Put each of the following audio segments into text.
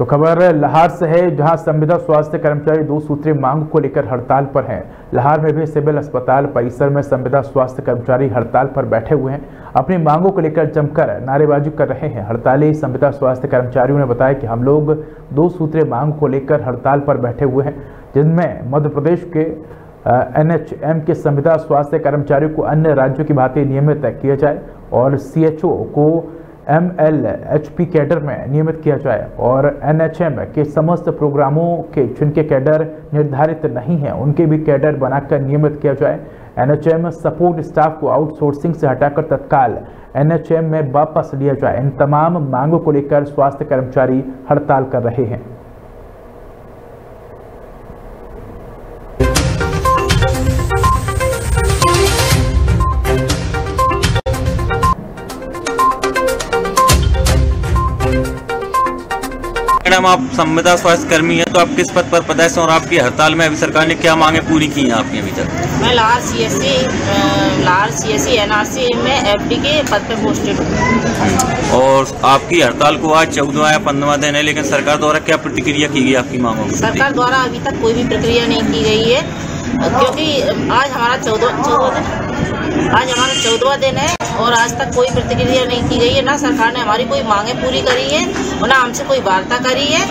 तो खबर लाहौर से है, जहां संविदा स्वास्थ्य कर्मचारी दो सूत्रीय मांग को लेकर हड़ताल पर हैं। लाहौर में भी सिविल अस्पताल परिसर में संविदा स्वास्थ्य कर्मचारी हड़ताल पर बैठे हुए हैं, अपनी मांगों को लेकर जमकर नारेबाजी कर रहे हैं। हड़ताली संविदा स्वास्थ्य कर्मचारियों ने बताया कि हम लोग दो सूत्रीय मांग को लेकर हड़ताल पर बैठे हुए हैं, जिनमें मध्य प्रदेश के एनएचएम के संविदा स्वास्थ्य कर्मचारियों को अन्य राज्यों की भांति नियमित किया जाए और सीएचओ को एमएल एचपी कैडर में नियमित किया जाए और एनएचएम के समस्त प्रोग्रामों के जिनके कैडर निर्धारित नहीं हैं उनके भी कैडर बनाकर नियमित किया जाए। एनएचएम सपोर्ट स्टाफ को आउटसोर्सिंग से हटाकर तत्काल एनएचएम में वापस लिया जाए। इन तमाम मांगों को लेकर स्वास्थ्य कर्मचारी हड़ताल कर रहे हैं। मैडम, आप संविदा स्वास्थ्य कर्मी हैं तो आप किस पद पर पदस्थ हैं और आपकी हड़ताल में अभी सरकार ने क्या मांगे पूरी की हैं आपने अभी तक? मैं लाहौर सीएससी एनआरसी में एफडी के पद पर पोस्टेड हूँ। और आपकी हड़ताल को आज 14वां या 15वां दिन है, लेकिन सरकार द्वारा क्या प्रतिक्रिया की गई आपकी मांगों की? सरकार द्वारा अभी तक कोई भी प्रक्रिया नहीं की गई है, क्योंकि आज हमारा 14वां दिन है और आज तक कोई प्रतिक्रिया नहीं की गई है। ना सरकार ने हमारी कोई मांगें पूरी करी है और ना हमसे कोई वार्ता करी है,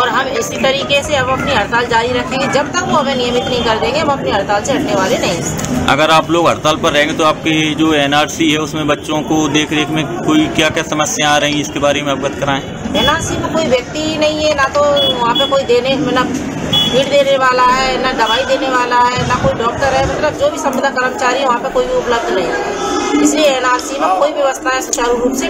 और हम इसी तरीके से हम अपनी हड़ताल जारी रखेंगे। जब तक वो हमें नियमित नहीं कर देंगे हम अपनी हड़ताल से हटने वाले नहीं। अगर आप लोग हड़ताल पर रहेंगे तो आपकी जो एनआरसी है उसमें बच्चों को देखरेख में कोई क्या क्या समस्याएं आ रही हैं इसके बारे में अवगत कराएं। एनआरसी में कोई व्यक्ति ही नहीं है, ना तो वहाँ पे कोई भीड़ देने वाला है, ना दवाई देने वाला है, ना कोई डॉक्टर है, मतलब जो भी संविदा कर्मचारी है वहाँ पे कोई भी उपलब्ध नहीं है। इसलिए एनआरसी में कोई व्यवस्था सुचारू रूप से